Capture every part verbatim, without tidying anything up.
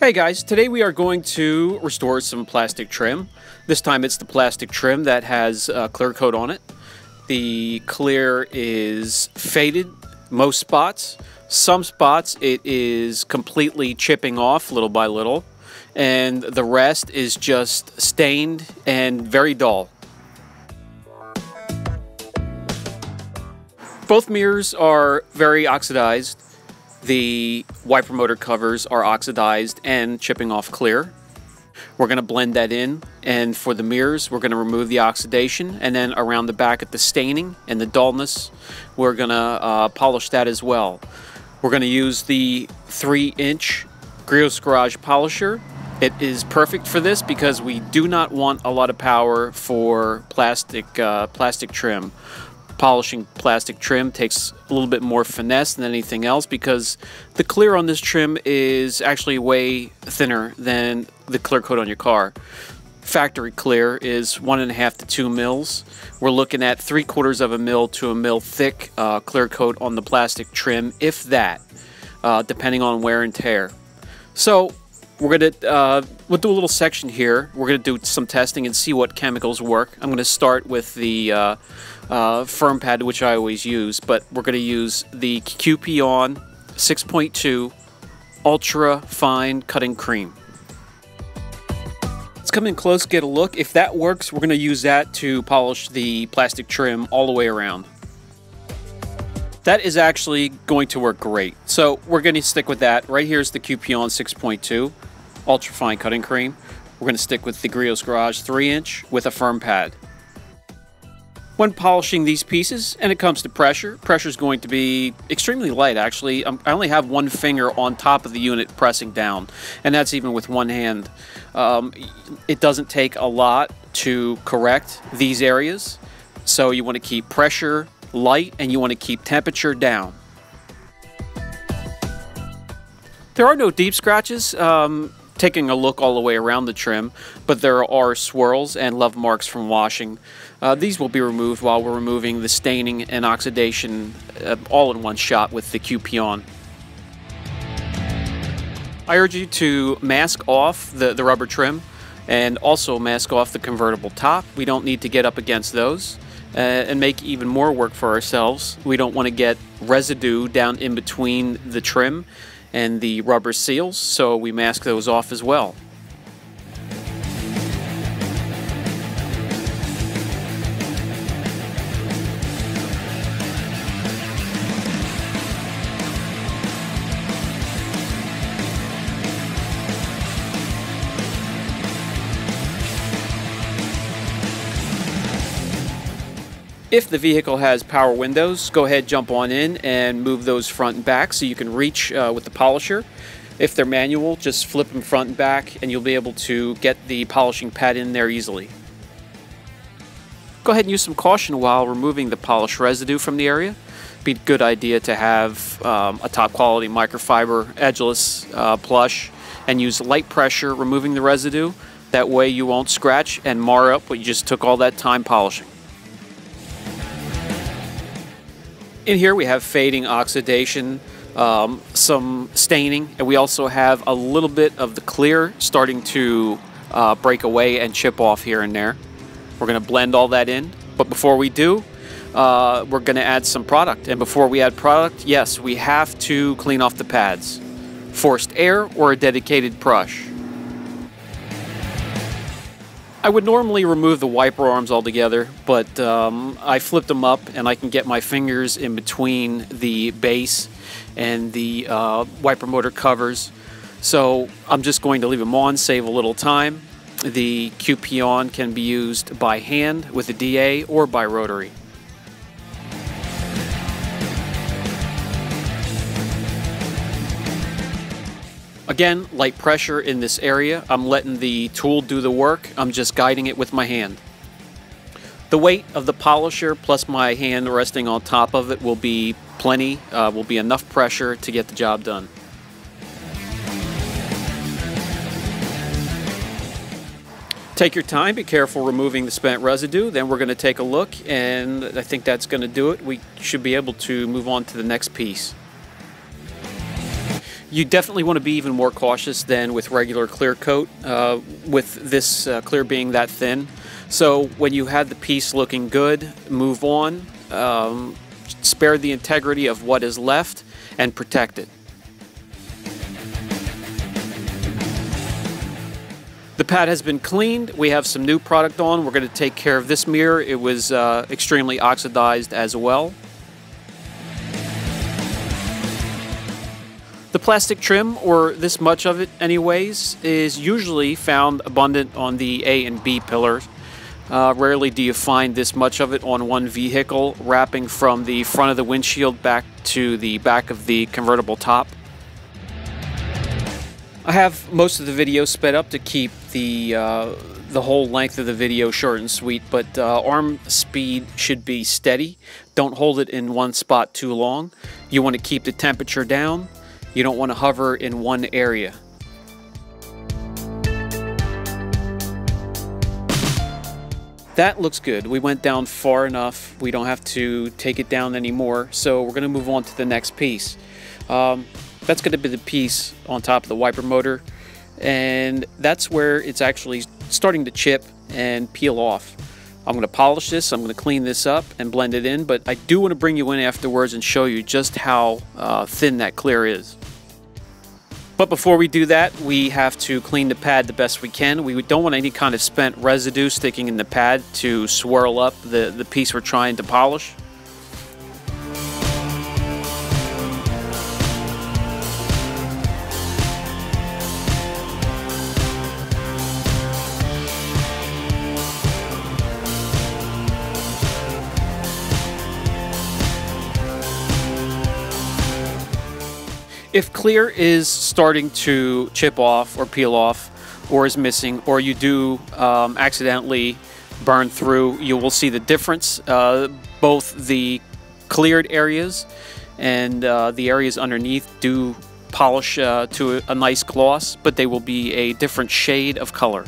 Hey guys, today we are going to restore some plastic trim. This time it's the plastic trim that has a clear coat on it. The clear is faded most spots. Some spots it is completely chipping off little by little, and the rest is just stained and very dull. Both mirrors are very oxidized. The wiper motor covers are oxidized and chipping off clear. We're going to blend that in, and for the mirrors we're going to remove the oxidation, and then around the back at the staining and the dullness we're going to uh, polish that as well. We're going to use the three inch Griot's Garage polisher. It is perfect for this because we do not want a lot of power for plastic, uh, plastic trim. Polishing plastic trim takes a little bit more finesse than anything else because the clear on this trim is actually way thinner than the clear coat on your car. Factory clear is one and a half to two mils. We're looking at three quarters of a mil to a mil thick uh, clear coat on the plastic trim, if that, uh, depending on wear and tear. So we're going to uh, we'll do a little section here. We're going to do some testing and see what chemicals work. I'm going to start with the uh, uh, firm pad, which I always use, but we're going to use the Q P ON six point two Ultra Fine Cutting Cream. Let's come in close, get a look. If that works, we're going to use that to polish the plastic trim all the way around. That is actually going to work great. So we're going to stick with that. Right here is the Q P ON six point two Ultra Fine Cutting Cream. We're going to stick with the Griot's Garage three inch with a firm pad. When polishing these pieces, and it comes to pressure, pressure is going to be extremely light actually. I only have one finger on top of the unit pressing down, and that's even with one hand. Um, it doesn't take a lot to correct these areas, so you want to keep pressure light and you want to keep temperature down. There are no deep scratches um, taking a look all the way around the trim, but there are swirls and love marks from washing. Uh, these will be removed while we're removing the staining and oxidation uh, all in one shot with the Q P ON. I urge you to mask off the, the rubber trim and also mask off the convertible top. We don't need to get up against those uh, and make even more work for ourselves. We don't want to get residue down in between the trim and the rubber seals, so we mask those off as well. If the vehicle has power windows, go ahead, jump on in and move those front and back so you can reach uh, with the polisher. If they're manual, just flip them front and back and you'll be able to get the polishing pad in there easily. Go ahead and use some caution while removing the polish residue from the area. It'd be a good idea to have um, a top quality microfiber edgeless uh, plush and use light pressure removing the residue. That way you won't scratch and mar up what you just took all that time polishing. In here we have fading oxidation, um, some staining, and we also have a little bit of the clear starting to uh, break away and chip off here and there. We're going to blend all that in, but before we do, uh, we're going to add some product. And before we add product, yes, we have to clean off the pads. Forced air or a dedicated brush. I would normally remove the wiper arms altogether, but um, I flipped them up and I can get my fingers in between the base and the uh, wiper motor covers. So I'm just going to leave them on, save a little time. The Q P ON can be used by hand with a D A or by rotary. Again, light pressure in this area. I'm letting the tool do the work. I'm just guiding it with my hand. The weight of the polisher plus my hand resting on top of it will be plenty, uh, will be enough pressure to get the job done. Take your time, be careful removing the spent residue. Then we're going to take a look, and I think that's going to do it. We should be able to move on to the next piece. You definitely want to be even more cautious than with regular clear coat, uh, with this uh, clear being that thin. So when you had the piece looking good, move on, um, spare the integrity of what is left, and protect it. The pad has been cleaned. We have some new product on. We're going to take care of this mirror. It was uh, extremely oxidized as well. The plastic trim, or this much of it anyways, is usually found abundant on the A and B pillars. Uh, rarely do you find this much of it on one vehicle, wrapping from the front of the windshield back to the back of the convertible top. I have most of the video sped up to keep the, uh, the whole length of the video short and sweet, but uh, arm speed should be steady. Don't hold it in one spot too long. You want to keep the temperature down. You don't want to hover in one area. That looks good. We went down far enough. We don't have to take it down anymore. So we're going to move on to the next piece. Um, that's going to be the piece on top of the wiper motor. And that's where it's actually starting to chip and peel off. I'm going to polish this. I'm going to clean this up and blend it in. But I do want to bring you in afterwards and show you just how uh, thin that clear is. But before we do that, we have to clean the pad the best we can. We don't want any kind of spent residue sticking in the pad to swirl up the, the piece we're trying to polish. If clear is starting to chip off or peel off or is missing, or you do um, accidentally burn through, you will see the difference, uh, both the cleared areas and uh, the areas underneath do polish uh, to a, a nice gloss, but they will be a different shade of color.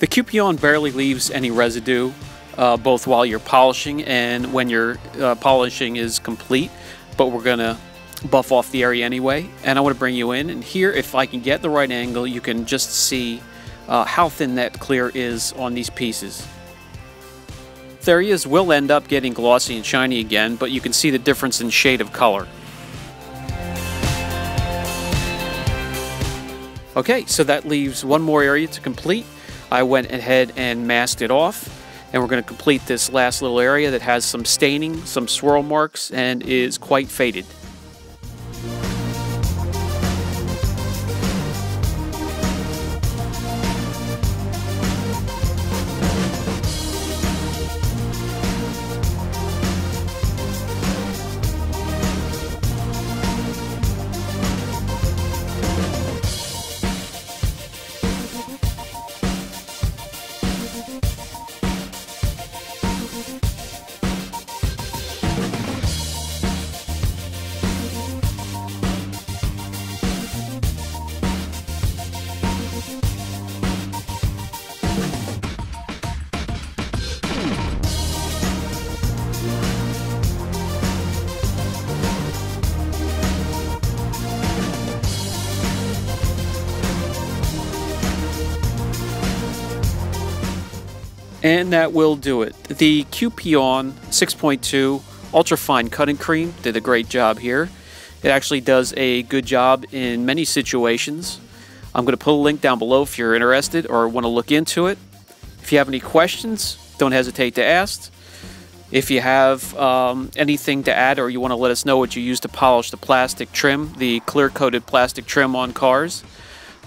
The Q P on barely leaves any residue, uh, both while you're polishing and when your uh, polishing is complete, but we're going to buff off the area anyway. And I want to bring you in, and here, if I can get the right angle, you can just see uh, how thin that clear is on these pieces. The areas will end up getting glossy and shiny again, but you can see the difference in shade of color. Okay, so that leaves one more area to complete. I went ahead and masked it off, and we're going to complete this last little area that has some staining, some swirl marks, and is quite faded. And that will do it. The Q P ON six point two Ultrafine Cutting Cream did a great job here. It actually does a good job in many situations. I'm going to put a link down below if you're interested or want to look into it. If you have any questions, don't hesitate to ask. If you have um, anything to add, or you want to let us know what you use to polish the plastic trim, the clear-coated plastic trim on cars,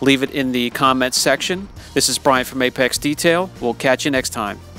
leave it in the comments section. This is Brian from Apex Detail. We'll catch you next time.